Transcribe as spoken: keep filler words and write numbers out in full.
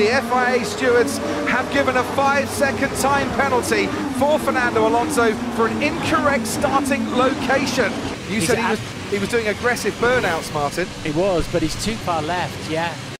The F I A stewards have given a five-second time penalty for Fernando Alonso for an incorrect starting location. You he's said he was, he was doing aggressive burnouts, Martin. He was, but he's too far left, yeah.